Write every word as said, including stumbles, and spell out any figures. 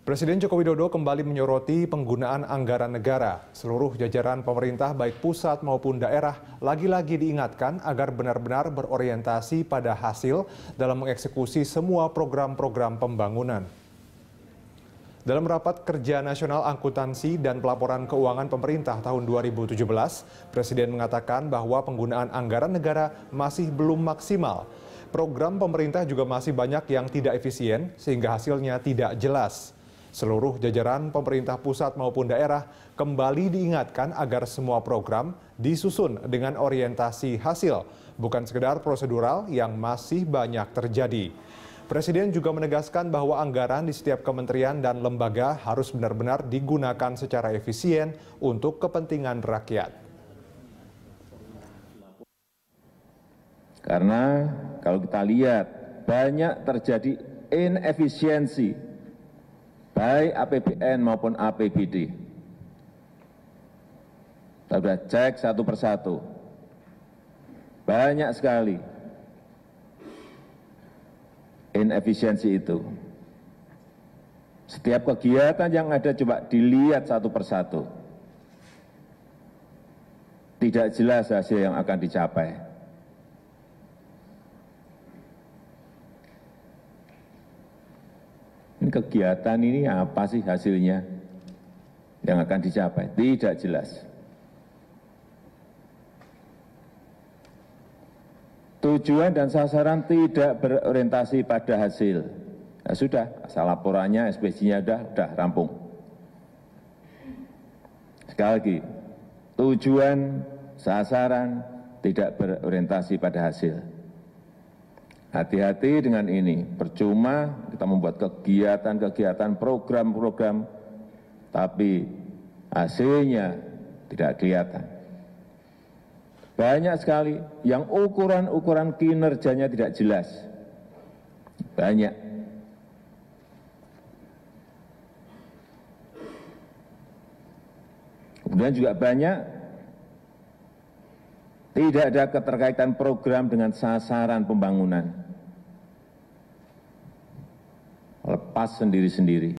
Presiden Joko Widodo kembali menyoroti penggunaan anggaran negara. Seluruh jajaran pemerintah baik pusat maupun daerah lagi-lagi diingatkan agar benar-benar berorientasi pada hasil dalam mengeksekusi semua program-program pembangunan. Dalam rapat kerja nasional akuntansi dan pelaporan keuangan pemerintah tahun dua ribu tujuh belas, Presiden mengatakan bahwa penggunaan anggaran negara masih belum maksimal. Program pemerintah juga masih banyak yang tidak efisien sehingga hasilnya tidak jelas. Seluruh jajaran pemerintah pusat maupun daerah kembali diingatkan agar semua program disusun dengan orientasi hasil, bukan sekedar prosedural yang masih banyak terjadi. Presiden juga menegaskan bahwa anggaran di setiap kementerian dan lembaga harus benar-benar digunakan secara efisien untuk kepentingan rakyat. Karena kalau kita lihat banyak terjadi inefisiensi, baik A P B N maupun A P B D. Kita sudah cek satu persatu. Banyak sekali inefisiensi itu. Setiap kegiatan yang ada coba dilihat satu persatu. Tidak jelas hasil yang akan dicapai. Kegiatan ini apa sih hasilnya yang akan dicapai? Tidak jelas. Tujuan dan sasaran tidak berorientasi pada hasil. Ya sudah, asal laporannya, S P J-nya sudah, sudah rampung. Sekali lagi, tujuan, sasaran tidak berorientasi pada hasil. Hati-hati dengan ini, percuma kita membuat kegiatan-kegiatan, program-program, tapi hasilnya tidak kelihatan. Banyak sekali yang ukuran-ukuran kinerjanya tidak jelas. Banyak. Kemudian juga banyak, tidak ada keterkaitan program dengan sasaran pembangunan. Lepas sendiri-sendiri.